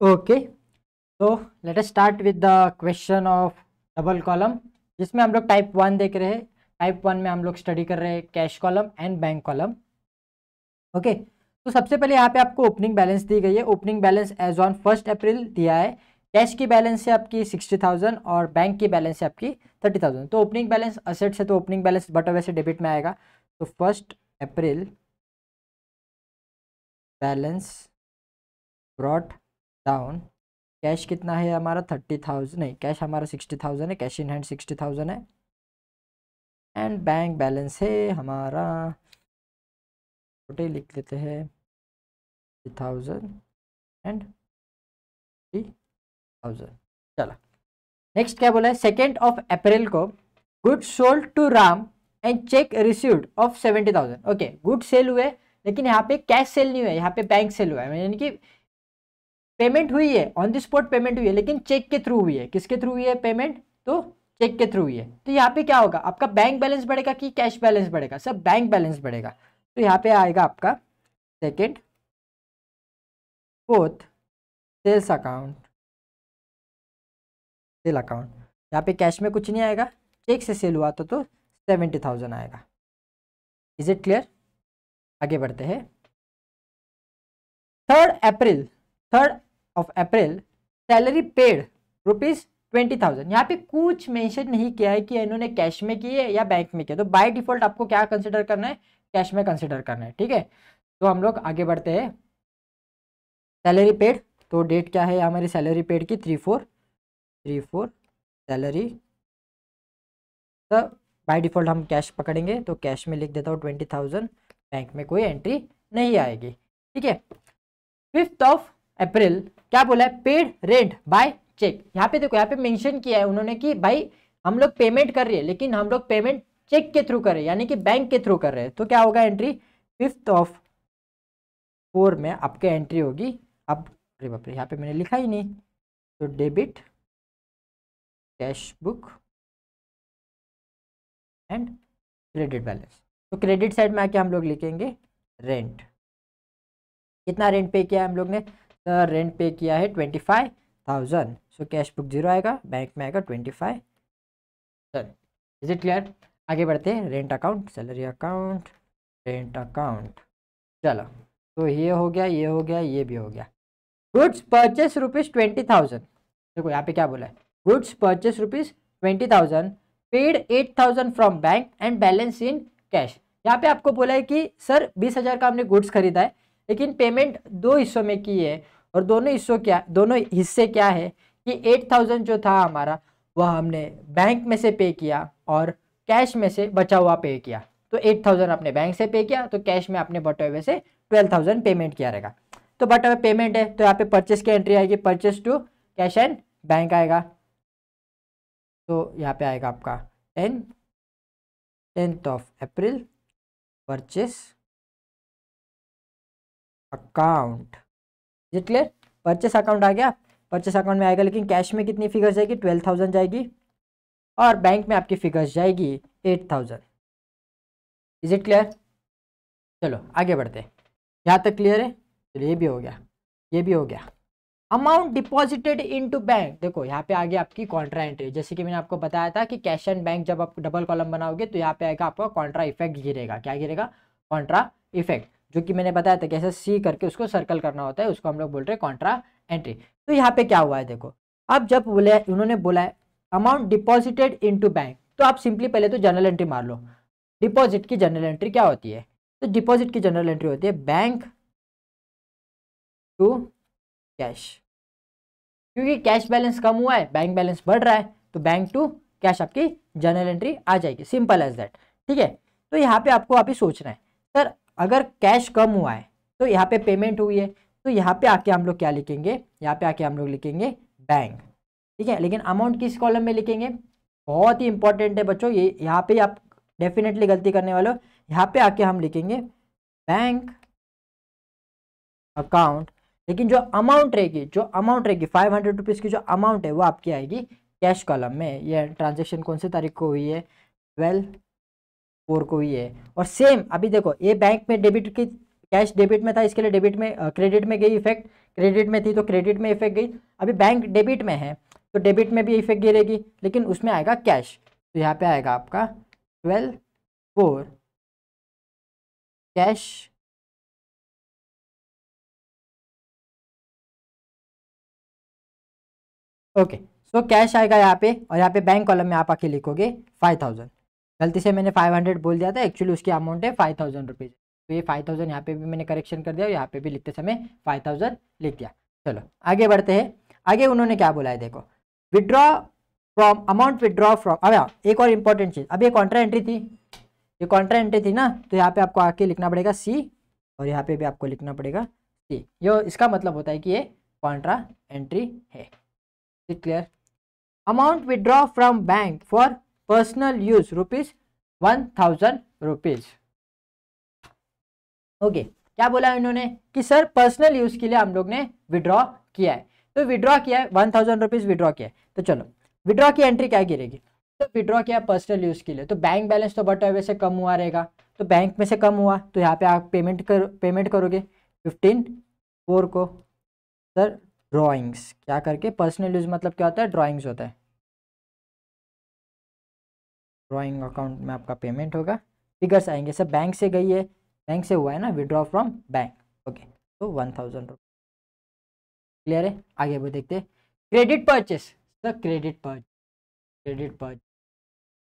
Okay, so let us start with the question of double column, जिसमें हम लोग type one देख रहे हैं। टाइप वन में हम लोग स्टडी कर रहे हैं cash column and bank column. Okay, तो सबसे पहले यहाँ पे आपको ओपनिंग बैलेंस दी गई है। Opening balance as on 1 April दिया है। कैश की बैलेंस है आपकी 60,000 और बैंक की बैलेंस है आपकी 30,000। तो ओपनिंग बैलेंस असेट्स है, तो ओपनिंग बैलेंस बट वैसे डेबिट में आएगा। तो 1 April balance brought down, cash कितना है हमारा 30,000, नहीं कैश हमारा 60,000 है, कैश इन हैंड 60,000 है एंड बैंक बैलेंस है हमारा, छोटे लिख लेते हैं 30,000 एंड 30,000। चला, नेक्स्ट क्या बोला है, 2 अप्रैल को goods sold to Ram and cheque received of 70,000। Okay, good sale हुए लेकिन यहाँ पे कैश सेल नहीं हुआ है, यहाँ पे बैंक सेल हुआ है, यानी कि पेमेंट हुई है, ऑन द स्पॉट पेमेंट हुई है लेकिन चेक के थ्रू हुई है। किसके थ्रू हुई है पेमेंट? तो चेक के थ्रू हुई है। तो यहाँ पे क्या होगा, आपका बैंक बैलेंस बढ़ेगा कि कैश बैलेंस बढ़ेगा? सर बैंक बैलेंस बढ़ेगा। तो यहाँ पे आएगा आपका 2nd, 4th sales account, sale account. यहाँ पे कैश में कुछ नहीं आएगा, चेक से सेल हुआ तो 70,000 आएगा। Is it clear? आगे बढ़ते हैं। 3rd of April salary paid ₹20,000। यहाँ पे कुछ मेंशन नहीं किया है कि इन्होंने कैश में किए या बैंक में किया, तो बाय डिफॉल्ट आपको क्या कंसिडर करना है, कैश में कंसिडर करना है। ठीक है, तो हम लोग आगे बढ़ते हैं। सैलरी पेड, तो डेट क्या है हमारी सैलरी पेड की 3/4 सैलरी। तो बाय डिफॉल्ट हम कैश पकड़ेंगे, तो कैश में लिख देता हूँ 20,000, बैंक में कोई एंट्री नहीं आएगी। ठीक है, 5th of अप्रैल क्या बोला है, पेड रेंट बाय चेक। यहाँ पे देखो, यहाँ पे मेंशन किया है उन्होंने कि भाई हम लोग पेमेंट कर रहे हैं लेकिन हम लोग पेमेंट चेक के थ्रू कर रहे हैं, यानी कि बैंक के थ्रू कर रहे हैं। तो क्या होगा एंट्री 5th of 4 में आपके एंट्री होगी। अब अरे बाप रे, यहाँ पे मैंने लिखा ही नहीं। तो debit cash book and credit balance, तो क्रेडिट साइड में आके हम लोग लिखेंगे रेंट। कितना रेंट पे किया है हम लोग ने? रेंट पे किया है 25,000। सो कैश बुक 0 आएगा, बैंक में आएगा 25,000। Is it clear? आगे बढ़ते हैं। Rent account, salary account, rent account. चलो, तो ये हो गया, ये हो गया, ये भी हो गया। Goods purchase ₹20,000। देखो यहाँ पे क्या बोला है, goods purchase ₹20,000, paid 8,000 from bank and balance in cash. यहाँ पे आपको बोला है कि सर 20,000 का हमने गुड्स खरीदा है लेकिन पेमेंट 2 हिस्सों में की है, और दोनों हिस्से क्या है कि 8,000 जो था हमारा वह हमने बैंक में से पे किया और कैश में से बचा हुआ पे किया। तो 8,000 आपने बैंक से पे किया, तो कैश में आपने बटे हुए से 12,000 पेमेंट किया रहेगा। तो बटे हुए पेमेंट है, तो यहाँ पे परचेस की एंट्री आएगी, purchase to cash and bank आएगा। तो यहाँ पे आएगा आपका 10th of April purchase account. Is it clear? Purchase account आ गया। परचेस अकाउंट में आएगा लेकिन कैश में कितनी फिगर्स जाएगी, 12,000 जाएगी, और बैंक में आपकी फिगर्स जाएगी 8,000। Is it clear? चलो आगे बढ़ते हैं। यहाँ तक क्लियर है? चलिए, ये भी हो गया, ये भी हो गया। अमाउंट डिपॉजिटेड इनटू बैंक, देखो यहाँ पे आगे आपकी कॉन्ट्रा एंट्री, जैसे कि मैंने आपको बताया था कि कैश एंड बैंक जब आप डबल कॉलम बनाओगे तो यहाँ पे आएगा आपका कॉन्ट्रा इफेक्ट गिरेगा। क्या गिरेगा? कॉन्ट्रा इफेक्ट, जो कि मैंने बताया था कैसे सी करके उसको सर्कल करना होता है, उसको हम लोग बोल रहे हैं कॉन्ट्रा एंट्री। तो यहाँ पे क्या हुआ है देखो, अब जब बोले उन्होंने बोला है अमाउंट डिपॉजिटेड इनटू बैंक, तो आप सिंपली पहले तो जनरल एंट्री मार लो। डिपॉजिट की जनरल एंट्री क्या होती है? तो डिपॉजिट की जनरल एंट्री होती है बैंक टू कैश, क्योंकि कैश बैलेंस कम हुआ है, बैंक बैलेंस बढ़ रहा है, तो बैंक टू कैश आपकी जनरल एंट्री आ जाएगी, सिंपल एज दैट। ठीक है, तो यहाँ पे आपको अभी सोचना है सर अगर कैश कम हुआ है तो यहाँ पे पेमेंट हुई है, तो यहाँ पे आके हम लोग क्या लिखेंगे, यहाँ पे आके हम लोग लिखेंगे बैंक। ठीक है, लेकिन अमाउंट किस कॉलम में लिखेंगे? बहुत ही इंपॉर्टेंट है बच्चों, ये यहाँ पे आप डेफिनेटली गलती करने वाले हो। यहाँ पे आके हम लिखेंगे बैंक अकाउंट, लेकिन जो अमाउंट रहेगी, 500 रुपीज़ की जो अमाउंट है वो आपकी आएगी कैश कॉलम में। ये ट्रांजेक्शन कौन सी तारीख को हुई है? 12/4 को हुई है। और सेम अभी देखो, ये बैंक में डेबिट की कैश डेबिट में था इसके लिए डेबिट में, क्रेडिट में गई इफेक्ट, क्रेडिट में थी तो क्रेडिट में इफेक्ट गई। अभी बैंक डेबिट में है तो डेबिट में भी इफेक्ट गिरेगी लेकिन उसमें आएगा कैश। तो यहाँ पे आएगा आपका 12 4 कैश ओके। सो कैश आएगा यहाँ पे और यहाँ पे बैंक कॉलम में आप आके लिखोगे 5000। गलती से मैंने 500 बोल दिया था, एक्चुअली उसकी अमाउंट है 5000 रुपीज़। तो ये 5000 यहाँ पे भी मैंने करेक्शन कर दिया और यहाँ पे भी लिखते समय 5000 लिख दिया। चलो आगे बढ़ते हैं। आगे उन्होंने क्या बोला है देखो, withdraw from amount, withdraw from. अब एक और इम्पोर्टेंट चीज़, अब ये कॉन्ट्रा एंट्री थी, ये कॉन्ट्रा एंट्री थी ना, तो यहाँ पे आपको आके लिखना पड़ेगा सी और यहाँ पे भी आपको लिखना पड़ेगा सी। ये इसका मतलब होता है कि ये कॉन्ट्रा एंट्री है। Clear. Amount withdraw from bank for personal use ₹1000। Okay, क्या बोला इन्होंने कि सर पर्सनल यूज के लिए हम लोग ने विड्रॉ किया है, तो विड्रॉ किया है ₹1000 विड्रॉ किया है। तो चलो विड्रॉ की एंट्री क्या गिरेगी, तो विड्रॉ किया पर्सनल यूज के लिए, तो बैंक बैलेंस तो बटे हुए से कम हुआ रहेगा, तो बैंक में से कम हुआ तो यहाँ पे आप पेमेंट करोगे 15/4 को सर ड्रॉइंग्स क्या करके। पर्सनल यूज मतलब क्या होता है, ड्रॉइंग्स होता है। ड्रॉइंग अकाउंट में आपका पेमेंट होगा, फिगर्स आएंगे सर बैंक से गई है, बैंक से हुआ है ना विड्रॉ फ्रॉम बैंक। ओके तो 1000 रुपये। क्लियर है। आगे वो देखते हैं credit purchase. Sir credit purchase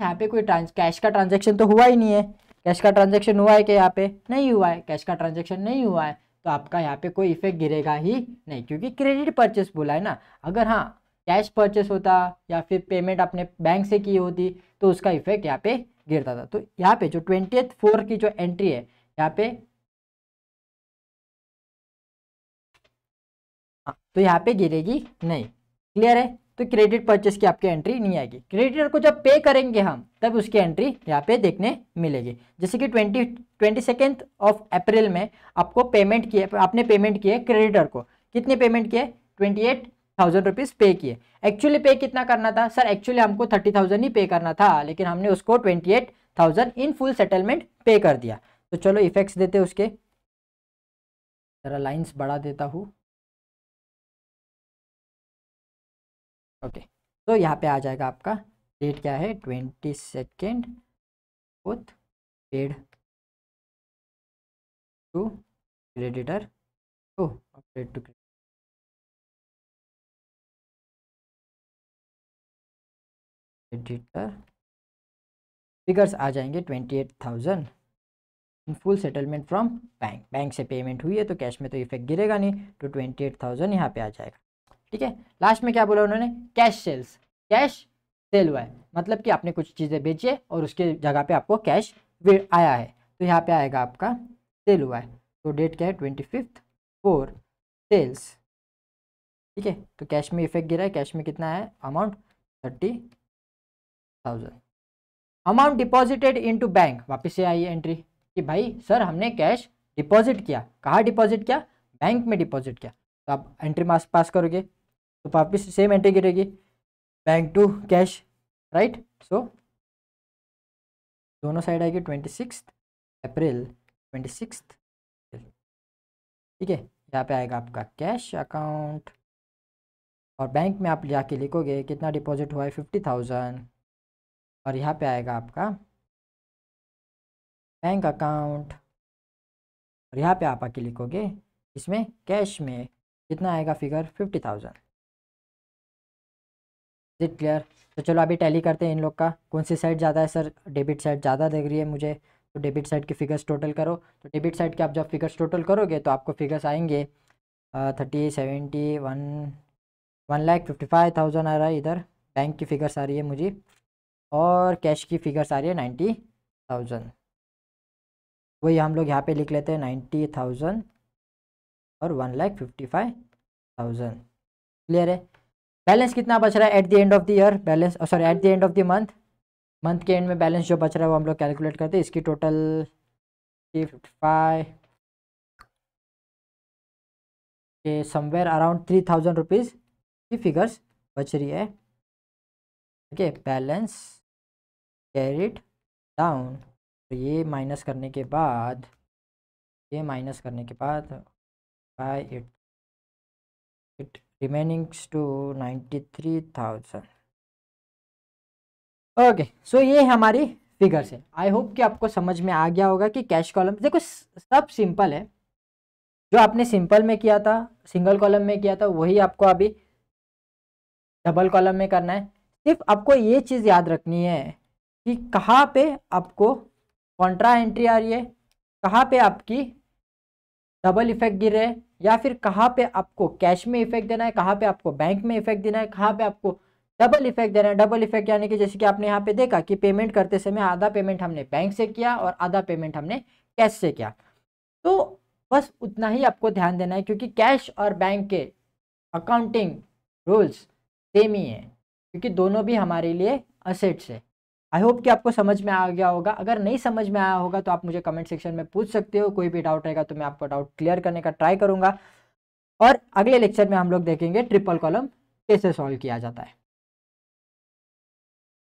यहाँ पे कोई कैश का ट्रांजेक्शन तो हुआ ही नहीं है। कैश का ट्रांजेक्शन हुआ है कि यहाँ पे नहीं हुआ है, कैश का ट्रांजेक्शन नहीं हुआ है तो आपका यहाँ पे कोई इफेक्ट गिरेगा ही नहीं, क्योंकि क्रेडिट परचेस बोला है ना। अगर हाँ कैश परचेस होता या फिर पेमेंट आपने बैंक से की होती तो उसका इफेक्ट यहाँ पे गिरता था। तो यहाँ पे जो 20/4 की जो एंट्री है यहाँ पे, हाँ तो यहाँ पे गिरेगी नहीं। क्लियर है। तो क्रेडिट परचेस की आपकी एंट्री नहीं आएगी। क्रेडिटर को जब पे करेंगे हम तब उसकी एंट्री यहाँ पे देखने मिलेगी। जैसे कि 22 अप्रैल में आपको पेमेंट किए, आपने पेमेंट किए क्रेडिटर को, कितने पेमेंट किए 28,000 रुपीज़ पे किए। एक्चुअली पे कितना करना था सर, एक्चुअली हमको 30,000 ही पे करना था लेकिन हमने उसको 28,000 इन फुल सेटलमेंट पे कर दिया। तो चलो इफेक्ट्स देते उसके, जरा लाइन्स बढ़ा देता हूँ। ओके तो यहाँ पे आ जाएगा आपका डेट क्या है 22 paid to creditor. Editor figures आ जाएंगे 28,000 in full settlement from bank. Bank से पेमेंट हुई है तो कैश में तो इफेक्ट गिरेगा नहीं, तो 28,000 यहाँ पे आ जाएगा। ठीक है। लास्ट में क्या बोला उन्होंने, कैश सेल्स। कैश सेल हुआ है मतलब कि आपने कुछ चीज़ें बेची है और उसके जगह पे आपको कैश आया है, तो यहाँ पे आएगा आपका सेल हुआ है। तो डेट क्या है 25/4 सेल्स। ठीक है। तो कैश में इफेक्ट गिरा है, कैश में कितना है amount 30,000। Amount deposited into bank, वापस से आई एंट्री कि भाई सर हमने कैश डिपॉजिट किया, कहाँ डिपॉजिट किया बैंक में डिपॉजिट किया, तो आप एंट्री मास पास करोगे तो वापस सेम एंट्री गिरेगी bank to cash, right. So दोनों साइड आएगी 26 अप्रैल। ठीक है। यहाँ पे आएगा आपका कैश अकाउंट और बैंक में आप जाके लिखोगे कितना डिपॉजिट हुआ है 50,000 और यहाँ पे आएगा आपका बैंक अकाउंट और यहाँ पे आप आके लिखोगे इसमें कैश में कितना आएगा फिगर 50,000। Is it clear. तो चलो अभी टैली करते हैं इन लोग का, कौन सी साइड ज़्यादा है। सर डेबिट साइड ज़्यादा दिख रही है मुझे, तो डेबिट साइड के फिगर्स टोटल करो। तो डेबिट साइड के आप जब फिगर्स टोटल करोगे तो आपको फिगर्स आएंगे 1,55,000 आ रहा है इधर, बैंक की फिगर्स आ रही है मुझे और कैश की फिगर्स आ रही है 90,000। वही हम लोग यहाँ पे लिख लेते हैं 90,000 और 1,55,000। क्लियर है। बैलेंस कितना बच रहा है at the end of the year, balance sorry at the end of the month, month के एंड में बैलेंस जो बच रहा है वो हम लोग कैलकुलेट करते हैं। इसकी टोटल 55 के समवेयर अराउंड 3,000 रुपीज़ की फिगर्स बच रही है। ओके बैलेंस कैरिड डाउन, तो ये माइनस करने के बाद ये माइनस करने के बाद by it remainings to 93,000। Okay so ये हमारी फिगर्स है। आई होप कि आपको समझ में आ गया होगा कि कैश कॉलम देखो सब सिंपल है, जो आपने सिंपल में किया था सिंगल कॉलम में किया था वही आपको अभी डबल कॉलम में करना है। सिर्फ आपको ये चीज़ याद रखनी है कि कहाँ पे आपको कॉन्ट्रा एंट्री आ रही है, कहाँ पे आपकी डबल इफेक्ट गिर रहे हैं, या फिर कहाँ पे आपको कैश में इफेक्ट देना है, कहाँ पे आपको बैंक में इफेक्ट देना है, कहाँ पे आपको डबल इफेक्ट देना है। डबल इफेक्ट यानी कि जैसे कि आपने यहाँ पे देखा कि पेमेंट करते समय आधा पेमेंट हमने बैंक से किया और आधा पेमेंट हमने कैश से किया। तो बस उतना ही आपको ध्यान देना है, क्योंकि कैश और बैंक के अकाउंटिंग रूल्स सेम ही है, क्योंकि दोनों भी हमारे लिए असेट्स है। आई होप कि आपको समझ में आ गया होगा। अगर नहीं समझ में आया होगा तो आप मुझे कमेंट सेक्शन में पूछ सकते हो, कोई भी डाउट रहेगा तो मैं आपको डाउट क्लियर करने का ट्राई करूंगा। और अगले लेक्चर में हम लोग देखेंगे ट्रिपल कॉलम कैसे सॉल्व किया जाता है।